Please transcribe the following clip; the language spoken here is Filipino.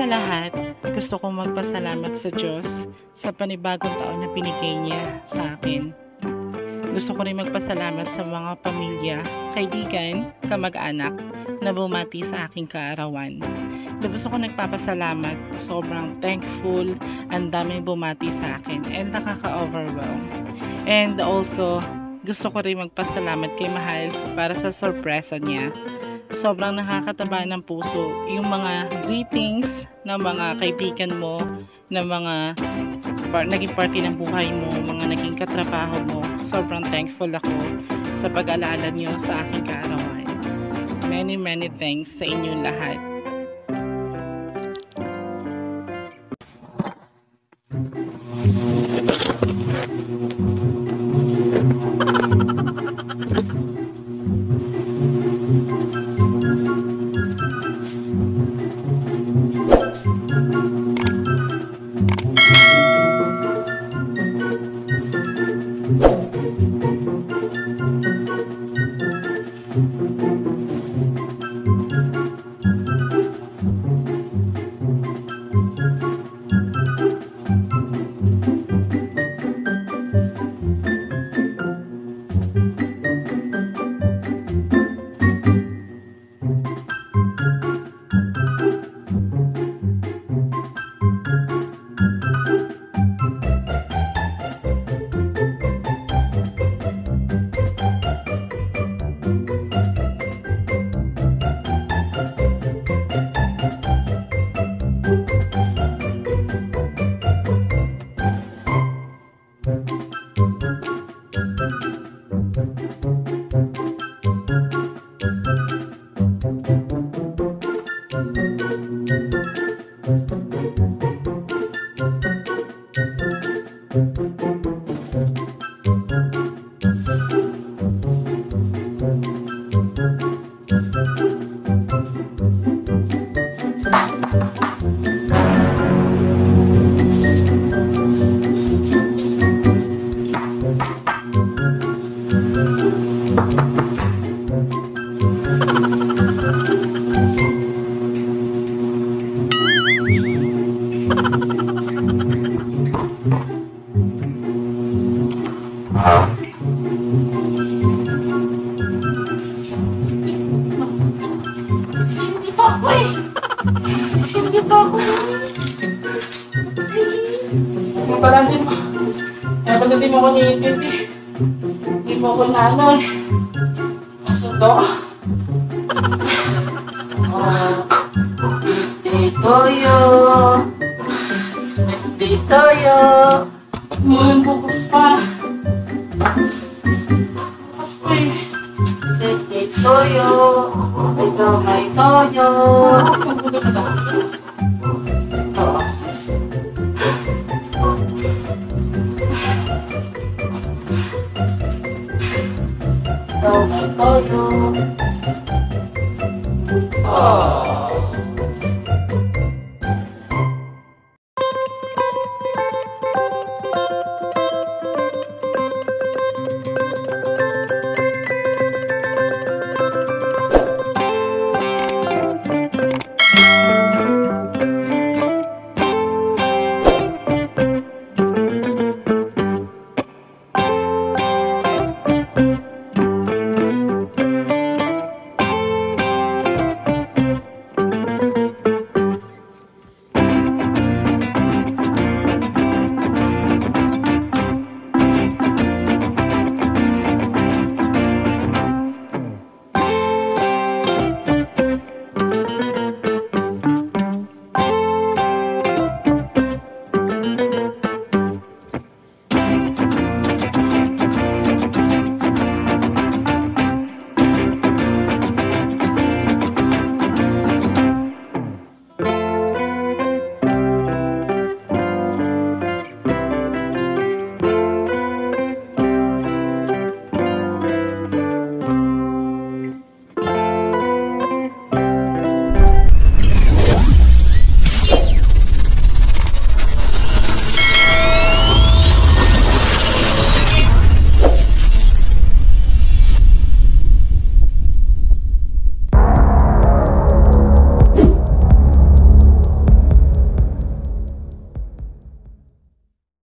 Sa lahat, gusto kong magpasalamat sa Diyos sa panibagong taon na binigay niya sa akin. Gusto ko rin magpasalamat sa mga pamilya, kaibigan, kamag-anak na bumati sa aking kaarawan. Lubos ako nagpapasalamat, sobrang thankful, ang daming bumati sa akin and nakaka-overwhelm. And also, gusto ko rin magpasalamat kay Mahal para sa sorpresa niya. Sobrang nakakataba ng puso yung mga greetings ng mga kaibigan mo, ng mga naging party ng buhay mo, mga naging katrabaho mo. Sobrang thankful ako sa pag-alala nyo sa aking kaarawan. Many thanks sa inyong lahat. Oh.